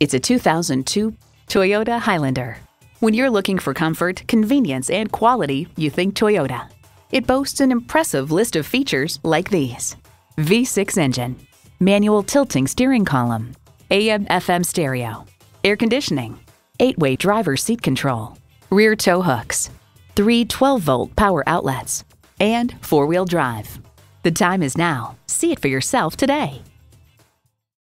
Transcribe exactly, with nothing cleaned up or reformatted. It's a two thousand two Toyota Highlander. When you're looking for comfort, convenience, and quality, you think Toyota. It boasts an impressive list of features like these: V six engine, manual tilting steering column, A M F M stereo, air conditioning, eight-way driver seat control, rear tow hooks, three twelve-volt power outlets, and four-wheel drive. The time is now. See it for yourself today.